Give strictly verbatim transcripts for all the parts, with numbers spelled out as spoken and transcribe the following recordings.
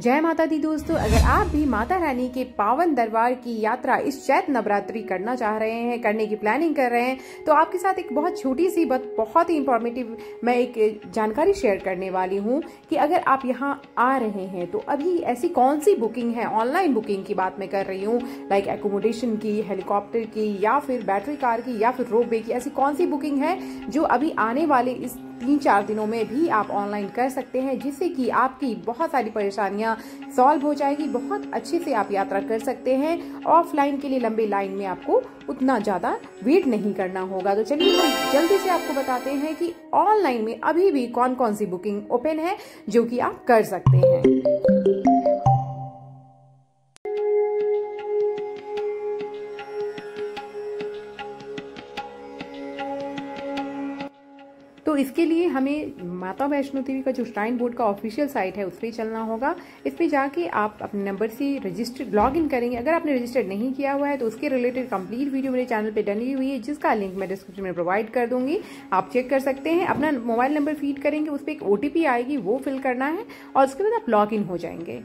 जय माता दी दोस्तों, अगर आप भी माता रानी के पावन दरबार की यात्रा इस चैत नवरात्रि करना चाह रहे हैं, करने की प्लानिंग कर रहे हैं, तो आपके साथ एक बहुत छोटी सी बट बहुत ही इंफॉर्मेटिव मैं एक जानकारी शेयर करने वाली हूं कि अगर आप यहां आ रहे हैं तो अभी ऐसी कौन सी बुकिंग है, ऑनलाइन बुकिंग की बात मैं कर रही हूँ, लाइक एकोमोडेशन की, हेलीकॉप्टर की या फिर बैटरी कार की या फिर रोपवे की, ऐसी कौन सी बुकिंग है जो अभी आने वाले इस तीन चार दिनों में भी आप ऑनलाइन कर सकते हैं, जिससे कि आपकी बहुत सारी परेशानियां सॉल्व हो जाएगी, बहुत अच्छे से आप यात्रा कर सकते हैं। ऑफलाइन के लिए लंबे लाइन में आपको उतना ज़्यादा वेट नहीं करना होगा। तो चलिए हम जल्दी से आपको बताते हैं कि ऑनलाइन में अभी भी कौन कौन सी बुकिंग ओपन है जो कि आप कर सकते हैं। तो इसके लिए हमें माता वैष्णो देवी का जो श्राइन बोर्ड का ऑफिशियल साइट है उस पर चलना होगा। इस पर जाके आप अपने नंबर से रजिस्टर लॉग इन करेंगे। अगर आपने रजिस्टर नहीं किया हुआ है तो उसके रिलेटेड कंप्लीट वीडियो मेरे चैनल पे डली हुई है, जिसका लिंक मैं डिस्क्रिप्शन में प्रोवाइड कर दूंगी, आप चेक कर सकते हैं। अपना मोबाइल नंबर फीड करेंगे, उस पर एक ओ टी पी आएगी, वो फिल करना है और उसके बाद आप लॉग इन हो जाएंगे।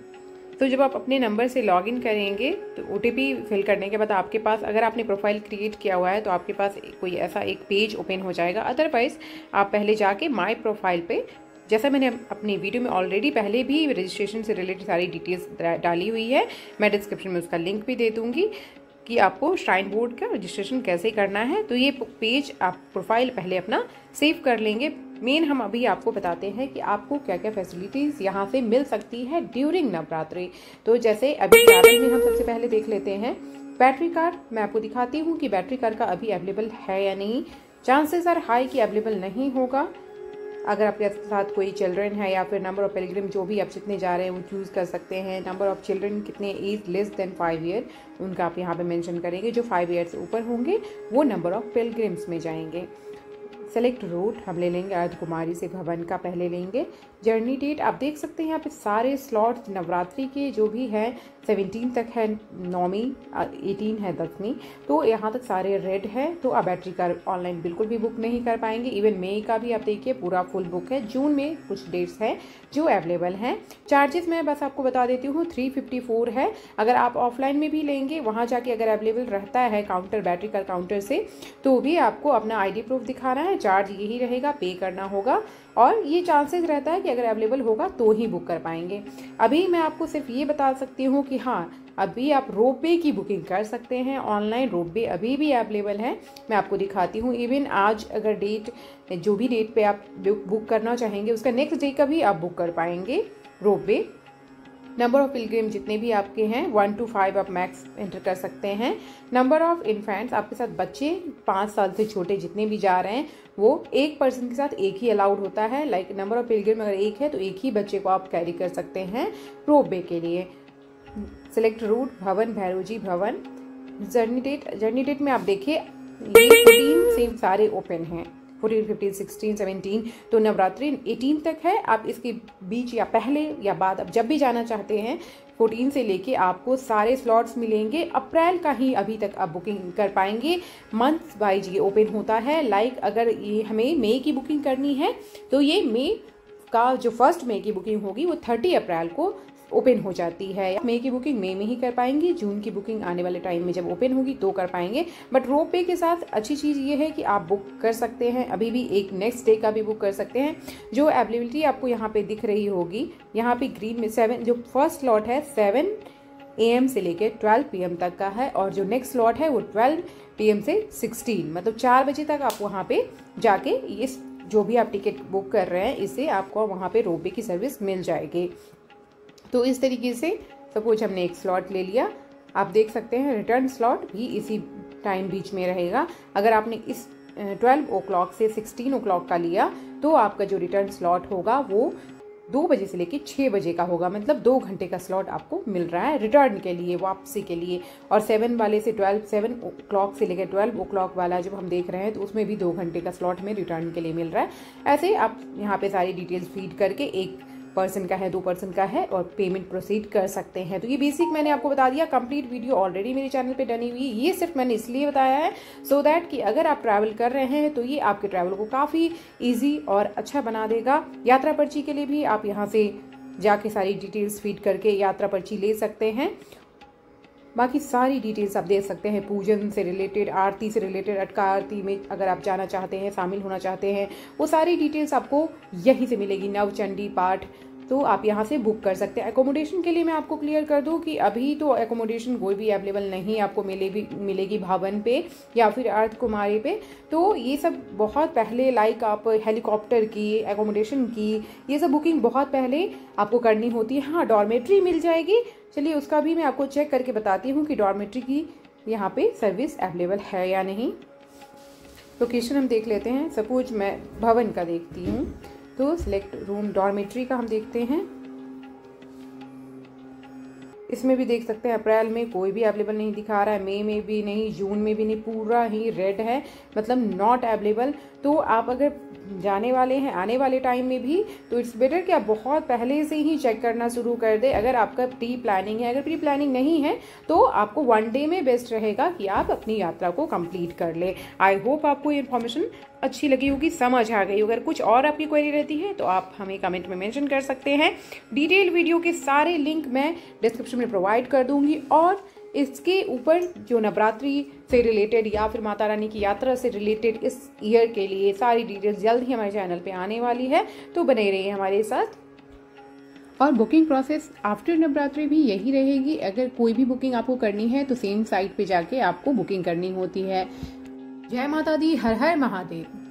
तो जब आप अपने नंबर से लॉग इन करेंगे तो ओ टी पी फिल करने के बाद आपके पास, अगर आपने प्रोफाइल क्रिएट किया हुआ है तो आपके पास कोई ऐसा एक पेज ओपन हो जाएगा। अदरवाइज़ आप पहले जाके माय प्रोफाइल पे, जैसा मैंने अपनी वीडियो में ऑलरेडी पहले भी रजिस्ट्रेशन से रिलेटेड सारी डिटेल्स डाली हुई है, मैं डिस्क्रिप्शन में उसका लिंक भी दे दूँगी कि आपको श्राइन बोर्ड का रजिस्ट्रेशन कैसे करना है। तो ये पेज आप प्रोफाइल पहले अपना सेव कर लेंगे। मेन हम अभी आपको बताते हैं कि आपको क्या क्या फैसिलिटीज़ यहाँ से मिल सकती है ड्यूरिंग नवरात्रि। तो जैसे अभी ट्रैवल में हम सबसे पहले देख लेते हैं बैटरी कार। मैं आपको दिखाती हूँ कि बैटरी कार का अभी अवेलेबल है या नहीं। चांसेस आर हाई कि अवेलेबल नहीं होगा। अगर आपके साथ कोई चिल्ड्रन है या फिर नंबर ऑफ पिलग्रिम, जो भी आप जितने जा रहे हैं वो चूज़ कर सकते हैं। नंबर ऑफ चिल्ड्रन कितने age less than five year, उनका आप यहाँ पे मेंशन करेंगे। जो फाइव ईयर से ऊपर होंगे वो नंबर ऑफ पिलग्रिम्स में जाएंगे। सेलेक्ट रूट हम ले लेंगे, अर्धकुमारी से भवन का पहले लेंगे। जर्नी डेट आप देख सकते हैं यहाँ पे सारे स्लॉट्स नवरात्रि के जो भी हैं, सत्रह तक है नौमी, अठारह है दसवीं, तो यहाँ तक सारे रेड है। तो आप बैटरी कार ऑनलाइन बिल्कुल भी बुक नहीं कर पाएंगे। इवन मई का भी आप देखिए पूरा फुल बुक है। जून में कुछ डेट्स हैं जो अवेलेबल हैं। चार्जेस मैं बस आपको बता देती हूँ, थ्री फिफ्टी फोर है। अगर आप ऑफलाइन में भी लेंगे, वहाँ जाके अगर अवेलेबल रहता है काउंटर, बैटरी कार काउंटर से, तो भी आपको अपना आई डी प्रूफ दिखाना है। चार्ज यही रहेगा, पे करना होगा। और ये चांसेस रहता है कि अगर अवेलेबल होगा तो ही बुक कर पाएंगे। अभी मैं आपको सिर्फ ये बता सकती हूँ कि हाँ, अभी आप रोपवे की बुकिंग कर सकते हैं ऑनलाइन। रोपवे अभी भी अवेलेबल है, मैं आपको दिखाती हूँ। इवन आज अगर डेट, जो भी डेट पे आप बुक करना चाहेंगे, उसका नेक्स्ट डे का भी आप बुक कर पाएंगे रोपवे। नंबर ऑफ़ पिलग्रिम जितने भी आपके हैं, वन टू फाइव आप मैक्स एंटर कर सकते हैं। नंबर ऑफ़ इन्फेंट्स, आपके साथ बच्चे पाँच साल से छोटे जितने भी जा रहे हैं, वो एक पर्सन के साथ एक ही अलाउड होता है। लाइक नंबर ऑफ़ पिलग्रिम अगर एक है तो एक ही बच्चे को आप कैरी कर सकते हैं रोपवे के लिए। सेलेक्ट रूट भवन, भैरोजी भवन। जर्नी डेट, जर्नी डेट में आप देखिए ये सेम सारे ओपन हैं, फोर्टीन, फिफ्टीन, सिक्सटीन, सेवेंटीन। तो नवरात्रि एटीन तक है। आप इसके बीच या पहले या बाद, आप जब भी जाना चाहते हैं, फोर्टीन से लेके आपको सारे स्लॉट्स मिलेंगे। अप्रैल का ही अभी तक आप बुकिंग कर पाएंगे। मंथ वाइज ये ओपन होता है। लाइक अगर ये हमें मई की बुकिंग करनी है तो ये मई का जो फर्स्ट मई की बुकिंग होगी वो थर्टी अप्रैल को ओपन हो जाती है। मई की बुकिंग मई में ही कर पाएंगे। जून की बुकिंग आने वाले टाइम में जब ओपन होगी तो कर पाएंगे। बट रोपवे के साथ अच्छी चीज़ ये है कि आप बुक कर सकते हैं अभी भी, एक नेक्स्ट डे का भी बुक कर सकते हैं। जो अवेलेबिलिटी आपको यहाँ पे दिख रही होगी, यहाँ पे ग्रीन में सेवन, जो फर्स्ट स्लॉट है सेवन ए एम से लेकर ट्वेल्व पी एम तक का है, और जो नेक्स्ट स्लॉट है वो ट्वेल्व पी एम से सिक्सटीन, मतलब चार बजे तक आप वहाँ पर जाके, इस जो भी आप टिकट बुक कर रहे हैं इसे, आपको वहाँ पर रोपवे की सर्विस मिल जाएगी। तो इस तरीके से सपोज हमने एक स्लॉट ले लिया, आप देख सकते हैं रिटर्न स्लॉट भी इसी टाइम बीच में रहेगा। अगर आपने इस ट्वेल्व ओ क्लॉक से सिक्सटीन ओ क्लॉक का लिया तो आपका जो रिटर्न स्लॉट होगा वो दो बजे से लेकर छः बजे का होगा, मतलब दो घंटे का स्लॉट आपको मिल रहा है रिटर्न के लिए, वापसी के लिए। और सेवन वाले से ट्वेल्व, सेवन ओ क्लॉक से लेकर ट्वेल्व ओ क्लॉक वाला जब हम देख रहे हैं तो उसमें भी दो घंटे का स्लॉट हमें रिटर्न के लिए मिल रहा है। ऐसे आप यहाँ पर सारी डिटेल्स फीड करके, एक पर्सन का है, दो पर्सन का है, और पेमेंट प्रोसीड कर सकते हैं। तो ये बेसिक मैंने आपको बता दिया। कंप्लीट वीडियो ऑलरेडी मेरे चैनल पे डली हुई है। ये सिर्फ मैंने इसलिए बताया है सो so दैट कि अगर आप ट्रैवल कर रहे हैं तो ये आपके ट्रैवल को काफ़ी इजी और अच्छा बना देगा। यात्रा पर्ची के लिए भी आप यहाँ से जाके सारी डिटेल्स फीड करके यात्रा पर्ची ले सकते हैं। बाकी सारी डिटेल्स आप दे सकते हैं, पूजन से रिलेटेड, आरती से रिलेटेड, अटका आरती में अगर आप जाना चाहते हैं, शामिल होना चाहते हैं, वो सारी डिटेल्स आपको यहीं से मिलेगी, नवचंडी पाठ। तो आप यहाँ से बुक कर सकते हैं। एकोमोडेशन के लिए मैं आपको क्लियर कर दूँ कि अभी तो एकोमोडेशन कोई भी अवेलेबल नहीं आपको मिलेगी मिलेगी भवन पे या फिर अर्थ कुमारी पे। तो ये सब बहुत पहले, लाइक आप हेलीकॉप्टर की, एकोमोडेशन की, ये सब बुकिंग बहुत पहले आपको करनी होती है। हाँ, डॉर्मेट्री मिल जाएगी, चलिए उसका भी मैं आपको चेक करके बताती हूँ कि डॉर्मेट्री की यहाँ पर सर्विस अवेलेबल है या नहीं। लोकेशन हम देख लेते हैं। सपोज मैं भवन का देखती हूँ, तो सिलेक्ट रूम डॉर्मेट्री का हम देखते हैं। इसमें भी देख सकते हैं अप्रैल में कोई भी अवेलेबल नहीं दिखा रहा है, मई में भी नहीं, जून में भी नहीं, पूरा ही रेड है, मतलब नॉट अवेलेबल। तो आप अगर जाने वाले हैं आने वाले टाइम में भी, तो इट्स बेटर कि आप बहुत पहले से ही चेक करना शुरू कर दें अगर आपका प्री प्लानिंग है। अगर प्री प्लानिंग नहीं है तो आपको वन डे में बेस्ट रहेगा कि आप अपनी यात्रा को कंप्लीट कर लें। आई होप आपको ये इन्फॉर्मेशन अच्छी लगी होगी, समझ आ गई होगी। अगर कुछ और आपकी क्वेरी रहती है तो आप हमें कमेंट में मेंशन कर सकते हैं। डिटेल वीडियो के सारे लिंक मैं डिस्क्रिप्शन में प्रोवाइड कर दूंगी। और इसके ऊपर जो नवरात्रि से रिलेटेड या फिर माता रानी की यात्रा से रिलेटेड इस ईयर के लिए सारी डिटेल्स जल्द ही हमारे चैनल पे आने वाली है, तो बने रहिए हमारे साथ। और बुकिंग प्रोसेस आफ्टर नवरात्रि भी यही रहेगी। अगर कोई भी बुकिंग आपको करनी है तो सेम साइट पे जाके आपको बुकिंग करनी होती है। जय माता दी, हर हर महादेव।